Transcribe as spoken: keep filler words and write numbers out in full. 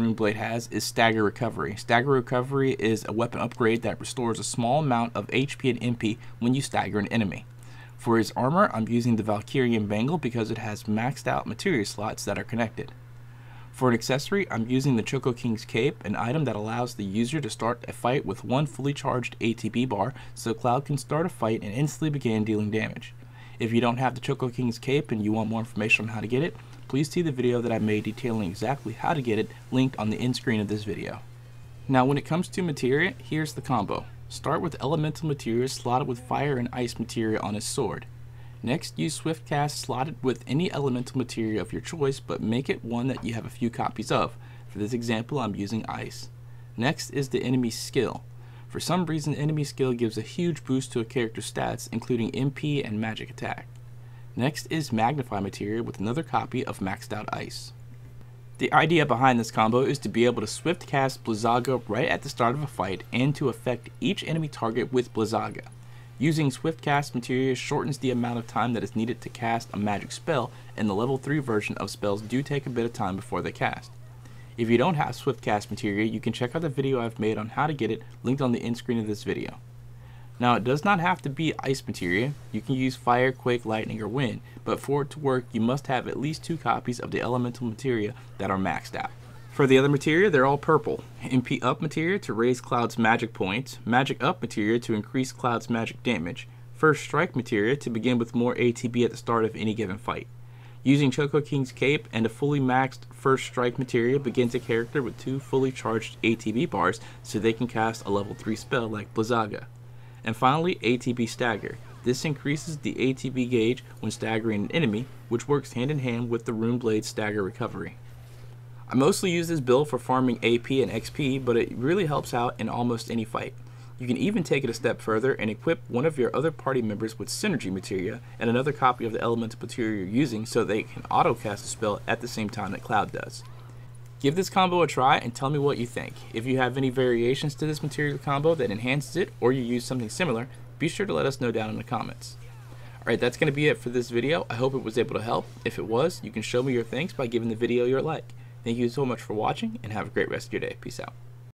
Rune Blade has is Stagger Recovery. Stagger Recovery is a weapon upgrade that restores a small amount of H P and M P when you stagger an enemy. For his armor, I'm using the Valkyrian Bangle because it has maxed out materia slots that are connected. For an accessory, I'm using the Choco King's Cape, an item that allows the user to start a fight with one fully charged A T B bar, so Cloud can start a fight and instantly begin dealing damage. If you don't have the Choco King's Cape and you want more information on how to get it, please see the video that I made detailing exactly how to get it, linked on the end screen of this video. Now when it comes to materia, here's the combo. Start with Elemental Materia slotted with Fire and Ice Materia on his sword. Next, use Swift Cast slotted with any elemental materia of your choice, but make it one that you have a few copies of. For this example, I'm using ice. Next is the Enemy Skill. For some reason, Enemy Skill gives a huge boost to a character's stats, including M P and magic attack. Next is Magnify Materia with another copy of maxed out ice. The idea behind this combo is to be able to Swift Cast Blizzaga right at the start of a fight and to affect each enemy target with Blizzaga. Using Swift Cast Materia shortens the amount of time that is needed to cast a magic spell, and the level three version of spells do take a bit of time before they cast. If you don't have Swift Cast Materia, you can check out the video I've made on how to get it, linked on the end screen of this video. Now it does not have to be Ice Materia, you can use Fire, Quake, Lightning, or Wind, but for it to work you must have at least two copies of the Elemental Materia that are maxed out. For the other materia, they're all purple. M P Up Materia to raise Cloud's magic points, Magic Up Materia to increase Cloud's magic damage, First Strike Materia to begin with more A T B at the start of any given fight. Using Choco King's Cape and a fully maxed First Strike Materia begins a character with two fully charged A T B bars so they can cast a level three spell like Blizzaga. And finally, A T B Stagger. This increases the A T B gauge when staggering an enemy, which works hand in hand with the Rune Blade Stagger Recovery. I mostly use this build for farming A P and X P, but it really helps out in almost any fight. You can even take it a step further and equip one of your other party members with Synergy Materia and another copy of the Elemental Materia you're using so they can auto-cast a spell at the same time that Cloud does. Give this combo a try and tell me what you think. If you have any variations to this material combo that enhances it, or you use something similar, be sure to let us know down in the comments. Alright, that's going to be it for this video. I hope it was able to help. If it was, you can show me your thanks by giving the video your like. Thank you so much for watching, and have a great rest of your day. Peace out.